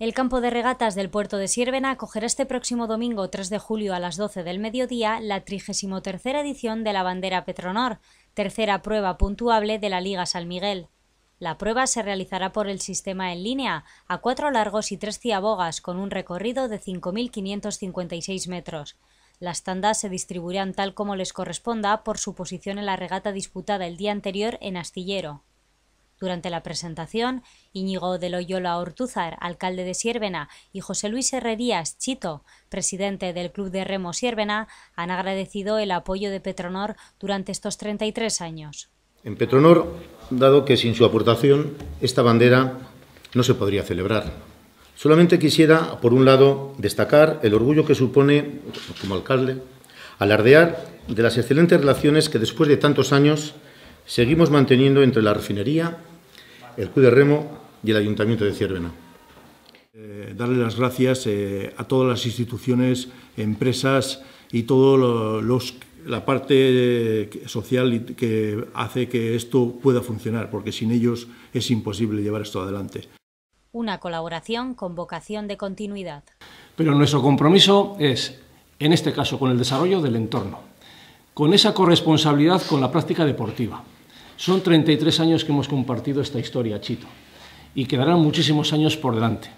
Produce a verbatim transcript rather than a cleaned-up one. El campo de regatas del Puerto de Zierbena acogerá este próximo domingo tres de julio a las doce del mediodía la trigésima tercera edición de la Bandera Petronor, tercera prueba puntuable de la Liga San Miguel. La prueba se realizará por el sistema en línea, a cuatro largos y tres ciabogas, con un recorrido de cinco mil quinientos cincuenta y seis metros. Las tandas se distribuirán tal como les corresponda por su posición en la regata disputada el día anterior en Astillero. Durante la presentación, Íñigo de Loyola Ortúzar, alcalde de Zierbena, y José Luis Herrerías Chito, presidente del Club de Remo Zierbena, han agradecido el apoyo de Petronor durante estos treinta y tres años. En Petronor, dado que sin su aportación esta bandera no se podría celebrar. Solamente quisiera, por un lado, destacar el orgullo que supone, como alcalde, alardear de las excelentes relaciones que después de tantos años seguimos manteniendo entre la refinería, el Club de Remo y el Ayuntamiento de Zierbena. Eh, darle las gracias eh, a todas las instituciones, empresas y todo lo, los, la parte social que hace que esto pueda funcionar, porque sin ellos es imposible llevar esto adelante. Una colaboración con vocación de continuidad. Pero nuestro compromiso es, en este caso, con el desarrollo del entorno, con esa corresponsabilidad con la práctica deportiva. Son treinta y tres años que hemos compartido esta historia, Chito, y quedarán muchísimos años por delante.